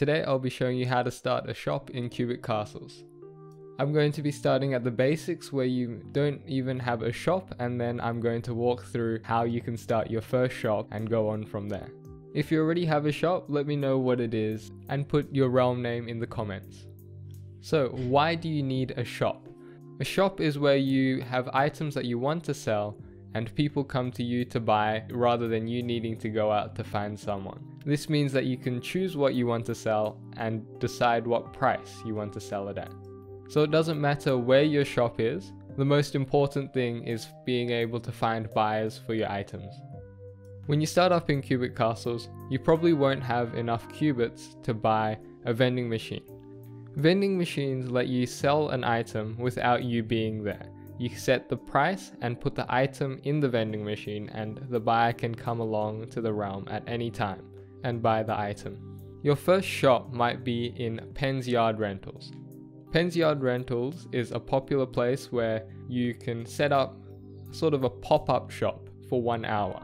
Today I'll be showing you how to start a shop in Cubic Castles. I'm going to be starting at the basics where you don't even have a shop, and then I'm going to walk through how you can start your first shop and go on from there. If you already have a shop, let me know what it is and put your realm name in the comments. So why do you need a shop? A shop is where you have items that you want to sell and people come to you to buy rather than you needing to go out to find someone. This means that you can choose what you want to sell and decide what price you want to sell it at. So it doesn't matter where your shop is, the most important thing is being able to find buyers for your items. When you start up in Cubic Castles, you probably won't have enough cubits to buy a vending machine. Vending machines let you sell an item without you being there. You set the price and put the item in the vending machine, and the buyer can come along to the realm at any time and buy the item. Your first shop might be in Penn's Yard Rentals. Penn's Yard Rentals is a popular place where you can set up sort of a pop-up shop for 1 hour.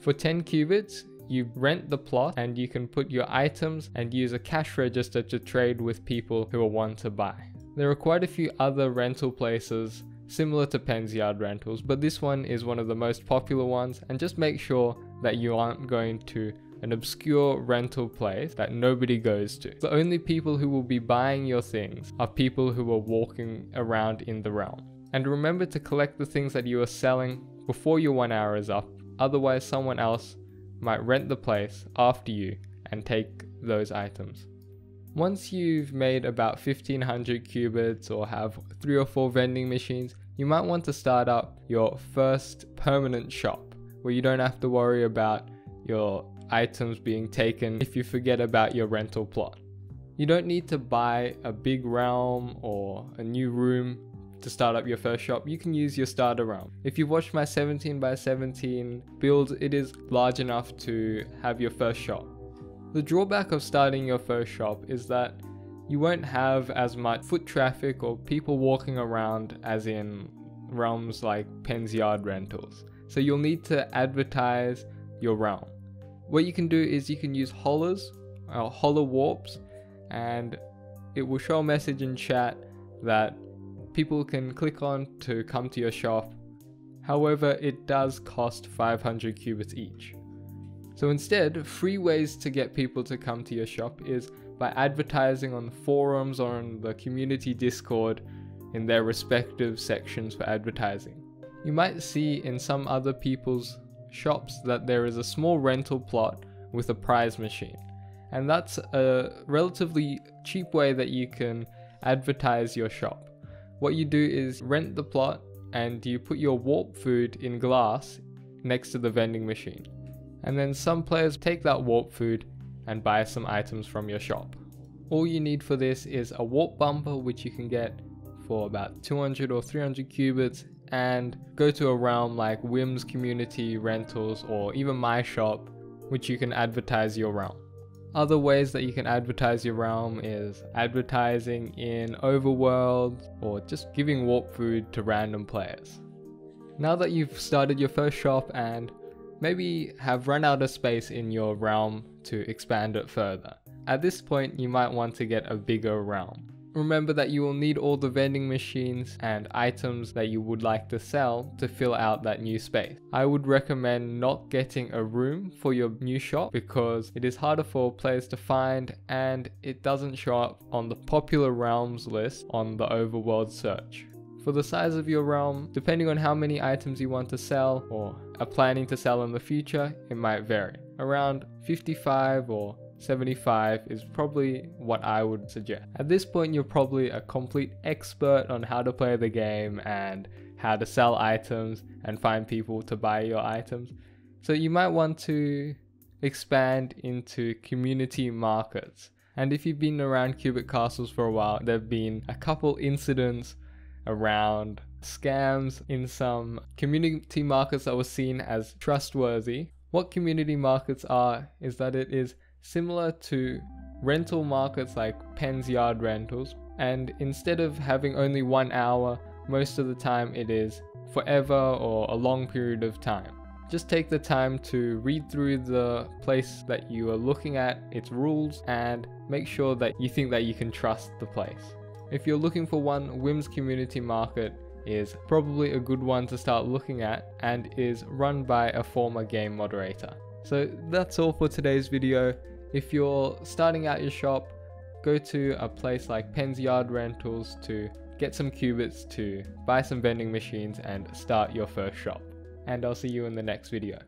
For 10 cubits, you rent the plot and you can put your items and use a cash register to trade with people who want to buy. There are quite a few other rental places similar to Penn's Yard Rentals, but this one is one of the most popular ones, and just make sure that you aren't going to an obscure rental place that nobody goes to. The only people who will be buying your things are people who are walking around in the realm. And remember to collect the things that you are selling before your 1 hour is up, otherwise someone else might rent the place after you and take those items. Once you've made about 1500 cubits or have 3 or 4 vending machines, you might want to start up your first permanent shop where you don't have to worry about your items being taken if you forget about your rental plot. You don't need to buy a big realm or a new room to start up your first shop. You can use your starter realm. If you've watched my 17x17 build, it is large enough to have your first shop. The drawback of starting your first shop is that you won't have as much foot traffic or people walking around as in realms like Penn's Yard Rentals. So you'll need to advertise your realm. What you can do is you can use Hollers or Holler Warps, and it will show a message in chat that people can click on to come to your shop. However, it does cost 500 cubits each. So instead, free ways to get people to come to your shop is by advertising on the forums or on the community Discord in their respective sections for advertising. You might see in some other people's shops that there is a small rental plot with a prize machine, and that's a relatively cheap way that you can advertise your shop. What you do is rent the plot and you put your warp food in glass next to the vending machine. And then some players take that warp food and buy some items from your shop. All you need for this is a warp bumper, which you can get for about 200 or 300 cubits, and go to a realm like Whim's Community Rentals or even my shop, which you can advertise your realm. Other ways that you can advertise your realm is advertising in overworld or just giving warp food to random players. Now that you've started your first shop and maybe have run out of space in your realm to expand it further, at this point you might want to get a bigger realm. Remember that you will need all the vending machines and items that you would like to sell to fill out that new space. I would recommend not getting a room for your new shop because it is harder for players to find and it doesn't show up on the popular realms list on the overworld search. For the size of your realm, depending on how many items you want to sell or are planning to sell in the future, it might vary. Around 55 or 75 is probably what I would suggest. At this point, you're probably a complete expert on how to play the game and how to sell items and find people to buy your items. So you might want to expand into community markets. And if you've been around Cubic Castles for a while, there have been a couple incidents around scams in some community markets that were seen as trustworthy. What community markets are is that it is similar to rental markets like Penn's Yard Rentals, and instead of having only 1 hour, most of the time it is forever or a long period of time. Just take the time to read through the place that you are looking at, its rules, and make sure that you think that you can trust the place. If you're looking for one, Whim's Community Market is probably a good one to start looking at and is run by a former game moderator. So that's all for today's video. If you're starting out your shop, go to a place like Penn's Yard Rentals to get some cubits, to buy some vending machines and start your first shop. And I'll see you in the next video.